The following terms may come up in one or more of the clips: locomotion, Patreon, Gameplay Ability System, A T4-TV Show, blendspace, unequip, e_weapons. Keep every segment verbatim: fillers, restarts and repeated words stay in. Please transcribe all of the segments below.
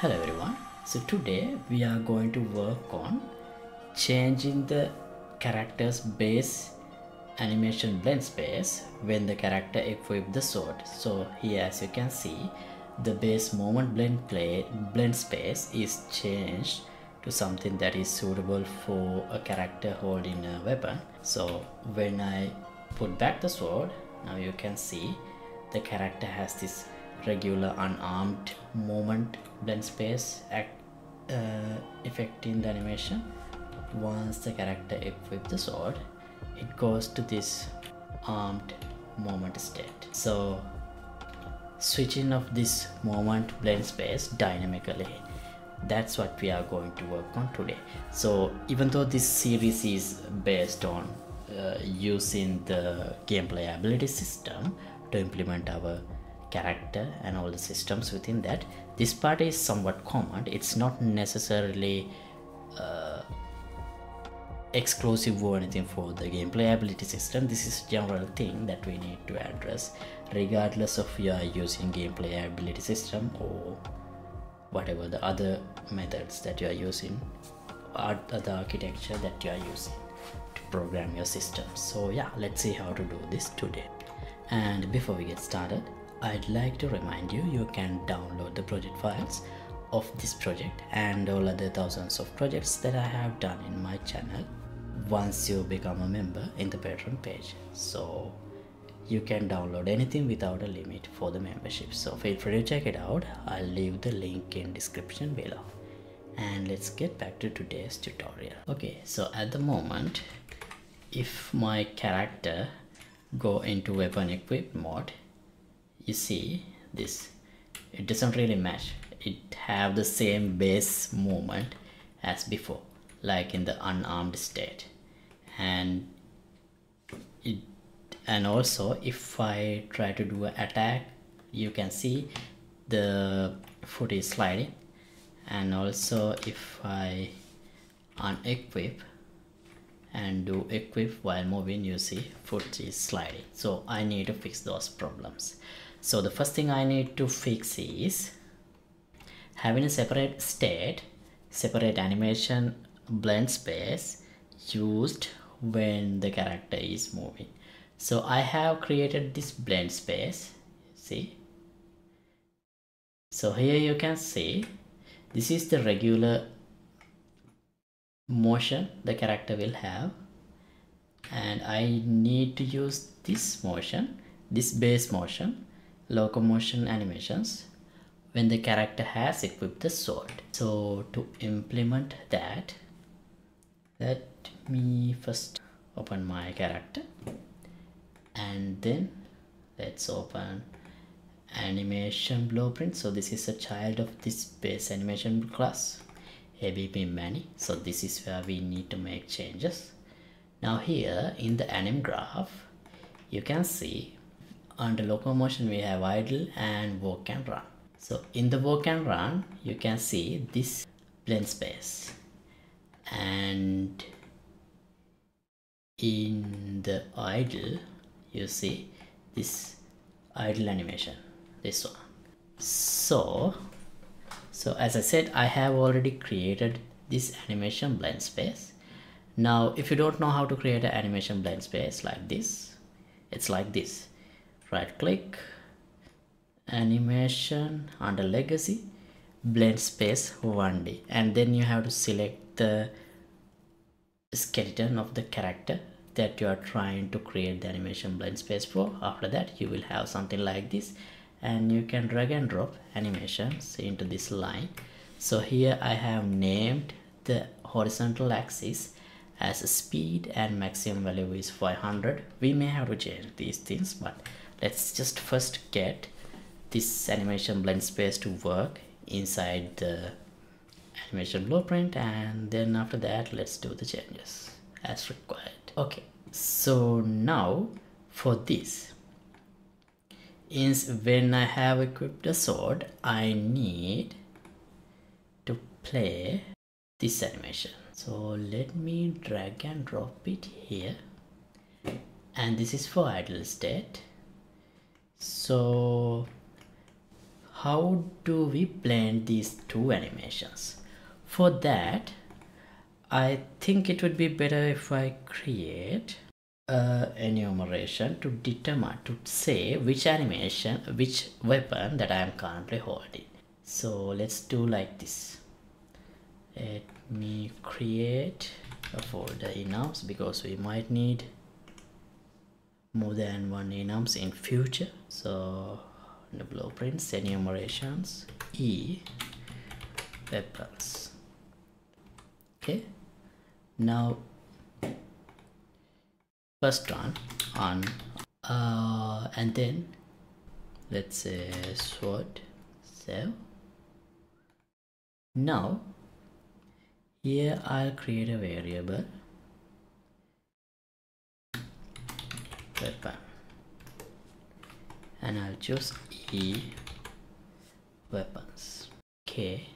Hello everyone. So today we are going to work on changing the character's base animation blend space when the character equips the sword. So here, as you can see, the base movement blend play blend space is changed to something that is suitable for a character holding a weapon. So when I put back the sword, now you can see the character has this regular unarmed movement blend space act, uh, affecting the animation. Once the character equips the sword, it goes to this armed movement state. So switching of this movement blend space dynamically, that's what we are going to work on today. So even though this series is based on uh, using the Gameplay Ability System to implement our character and all the systems within that, this part is somewhat common. It's not necessarily uh, exclusive or anything for the Gameplay Ability System. This is a general thing that we need to address regardless of you are using Gameplay Ability System or whatever the other methods that you are using or the architecture that you are using to program your system. So yeah, let's see how to do this today. And before we get started, I'd like to remind you, you can download the project files of this project and all other thousands of projects that I have done in my channel once you become a member in the Patreon page. So you can download anything without a limit for the membership, so feel free to check it out. I'll leave the link in description below, and let's get back to today's tutorial. Okay, so at the moment, if my character go into weapon equip mode, you see this, it doesn't really match. It have the same base movement as before, like in the unarmed state. And it and also if I try to do an attack, you can see the foot is sliding. And also if I unequip and do equip while moving, you see foot is sliding. So I need to fix those problems. So the first thing I need to fix is having a separate state, separate animation blend space used when the character is moving. So I have created this blend space, see. So here you can see this is the regular motion the character will have, and I need to use this motion, this base motion, locomotion animations when the character has equipped the sword. So to implement that, let me first open my character, and then let's open animation blueprint. So this is a child of this base animation class, A B P Mani. So this is where we need to make changes. Now here in the anim graph, you can see under locomotion we have idle and walk and run. So in the walk and run, you can see this blend space, and in the idle you see this idle animation, this one. So so as I said, I have already created this animation blend space. Now if you don't know how to create an animation blend space like this, it's like this. Right click, animation, under legacy, blend space one D, and then you have to select the skeleton of the character that you are trying to create the animation blend space for. After that, you will have something like this, and you can drag and drop animations into this line. So here I have named the horizontal axis as speed, and maximum value is five hundred. We may have to change these things, but let's just first get this animation blend space to work inside the animation blueprint, and then after that let's do the changes as required. Okay, so now for this is when I have equipped a sword, I need to play this animation. So let me drag and drop it here, and this is for idle state. So how do we blend these two animations? For that, I think it would be better if I create a enumeration to determine, to say which animation, which weapon that I am currently holding. So let's do like this. Let me create a folder enums, because we might need more than one enums in future. So the blueprints, enumerations, e weapons. Okay, now first one on uh, and then let's say sword, save. Now here I'll create a variable weapon, and I'll choose e weapons. Okay,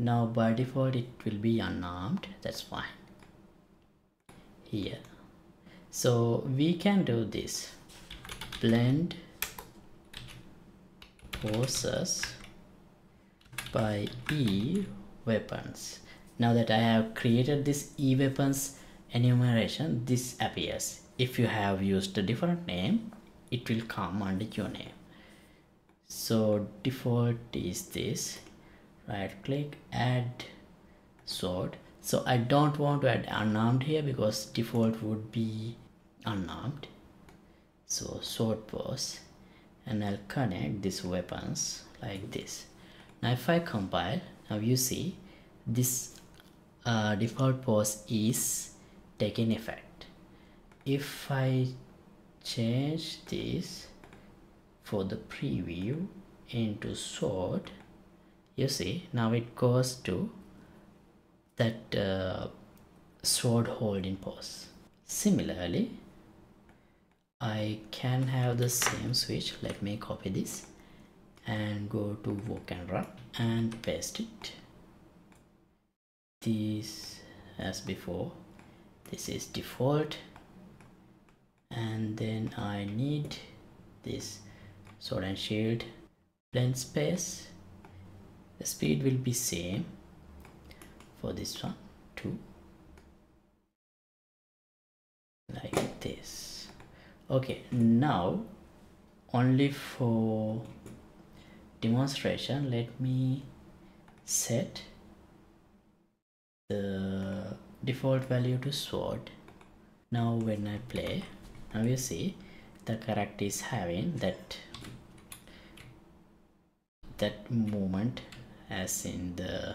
now by default it will be unarmed, that's fine here. So we can do this blend poses by e weapons. Now that I have created this e weapons enumeration, this appears. If you have used a different name, it will come under your name. So default is this. Right click, add sword. So I don't want to add unarmed here because default would be unarmed. So sword pose, and I'll connect these weapons like this. Now if I compile, now you see this uh, default pose is taking effect. If I change this for the preview into sword, you see now it goes to that uh, sword holding pose. Similarly, I can have the same switch. Let me copy this and go to work and run and paste it. This as before, this is default, and then I need this sword and shield blend space. The speed will be same for this one too, like this. Okay, now only for demonstration, let me set the default value to sword. Now when I play, now you see the character is having that that movement as in the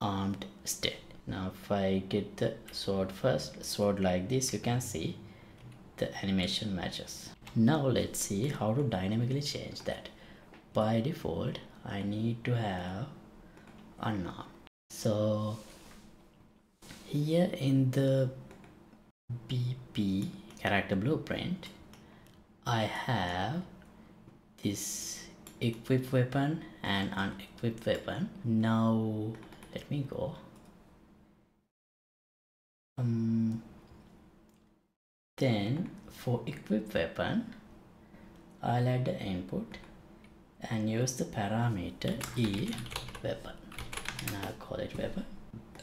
armed state. Now if I get the sword first, sword like this, you can see the animation matches. Now let's see how to dynamically change that. By default, I need to have unarmed. So here in the B P character blueprint, I have this equipped weapon and unequipped weapon. Now let me go. Um, then for equipped weapon, I'll add the input and use the parameter e weapon, and I'll call it weapon,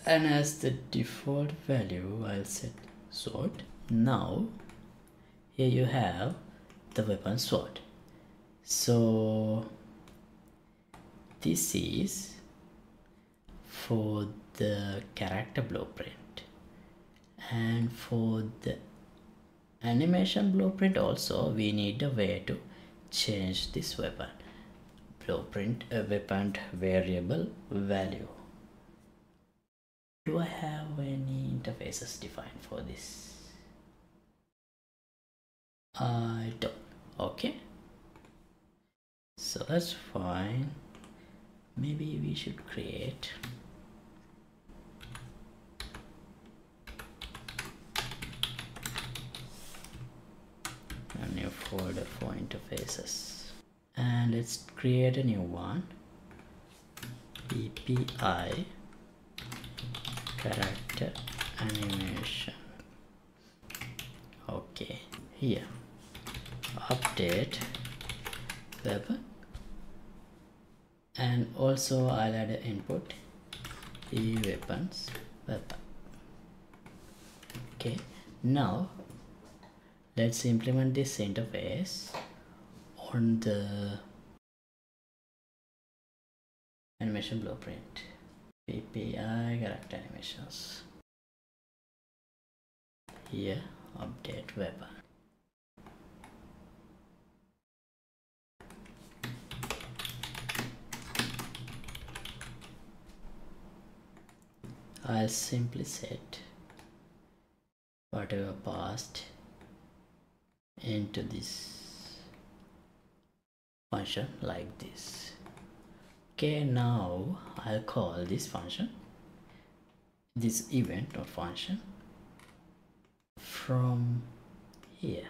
and as the default value I'll set sword. Now here you have the weapon sword. So this is for the character blueprint, and for the animation blueprint also we need a way to change this weapon blueprint a weapon variable value. Do I have any interfaces defined for this? I don't. Okay, so that's fine. Maybe we should create a new folder for interfaces, and let's create a new one, B P I character animation. Okay, here update weapon and also I'll add an input e_weapons weapon. Okay, now let's implement this interface on the animation blueprint, P P I character animations. Here, update weapon. I'll simply set whatever passed into this function like this. Okay, now I'll call this function, this event or function, from here,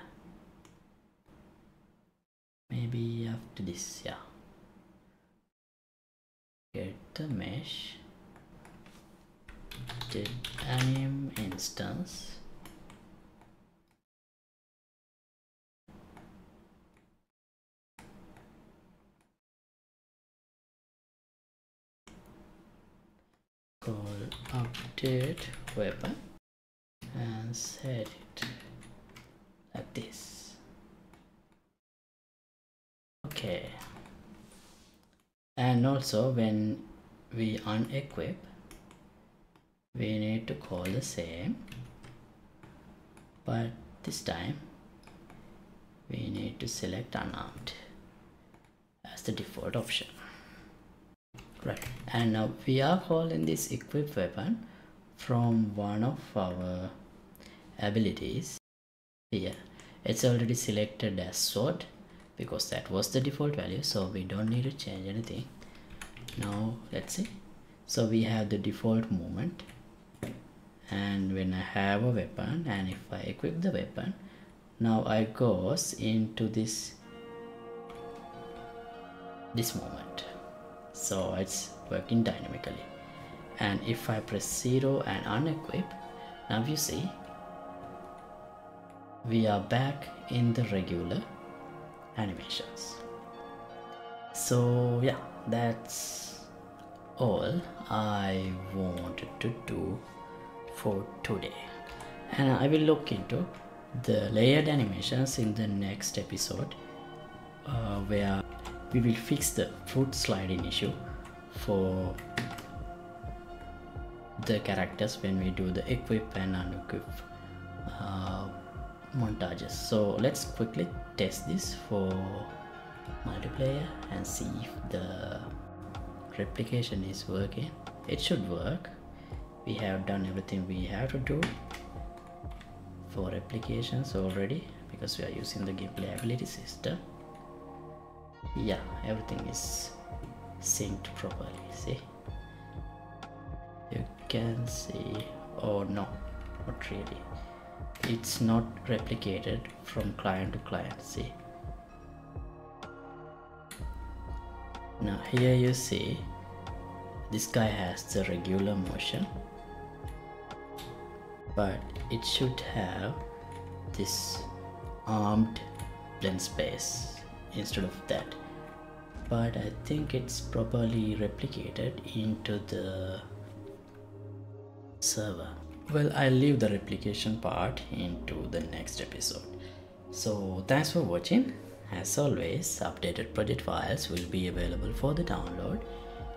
maybe after this. Yeah, get the mesh did anim instance call update weapon and set it like this. Okay, and also when we unequip, we need to call the same, but this time we need to select unarmed as the default option. Right, and now we are calling this equip weapon from one of our abilities. Here it's already selected as sword because that was the default value, so we don't need to change anything. Now let's see. So we have the default movement, and when I have a weapon and if I equip the weapon, now I goes into this this movement. So it's working dynamically, and if I press zero and unequip, now you see we are back in the regular animations. So yeah, that's all I wanted to do for today, and I will look into the layered animations in the next episode, uh, where we will fix the fruit sliding issue for the characters when we do the equip and unequip uh, montages. So let's quickly test this for multiplayer and see if the replication is working. It should work. We have done everything we have to do for replications already because we are using the Gameplay Ability System. Yeah, everything is synced properly. See, you can see. Oh no, not really, it's not replicated from client to client. See, now here you see this guy has the regular motion, but it should have this armed blend space instead of that. But I think it's properly replicated into the server. Well, I'll leave the replication part into the next episode. So thanks for watching. As always, updated project files will be available for the download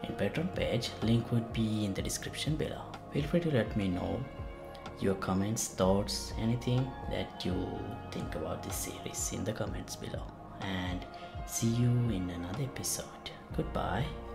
in Patreon page. Link would be in the description below. Feel free to let me know your comments, thoughts, anything that you think about this series in the comments below. And see you in another episode. Goodbye.